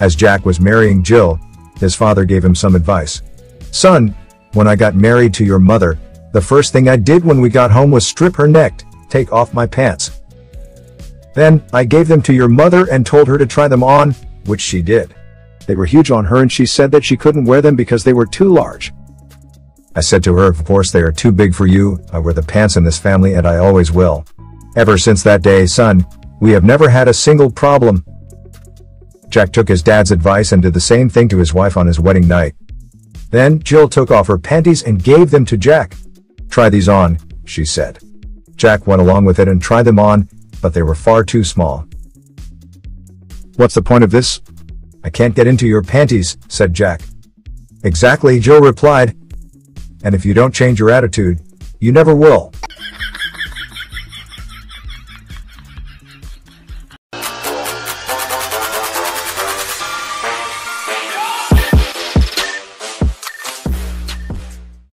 As Jack was marrying Jill, his father gave him some advice. "Son, when I got married to your mother, the first thing I did when we got home was strip her neck, take off my pants. Then, I gave them to your mother and told her to try them on, which she did. They were huge on her and she said that she couldn't wear them because they were too large. I said to her, of course they are too big for you, I wear the pants in this family and I always will. Ever since that day, son, we have never had a single problem." Jack took his dad's advice and did the same thing to his wife on his wedding night. Then, Jill took off her panties and gave them to Jack. "Try these on," she said. Jack went along with it and tried them on, but they were far too small. "What's the point of this? I can't get into your panties," said Jack. "Exactly," Jill replied. "And if you don't change your attitude, you never will."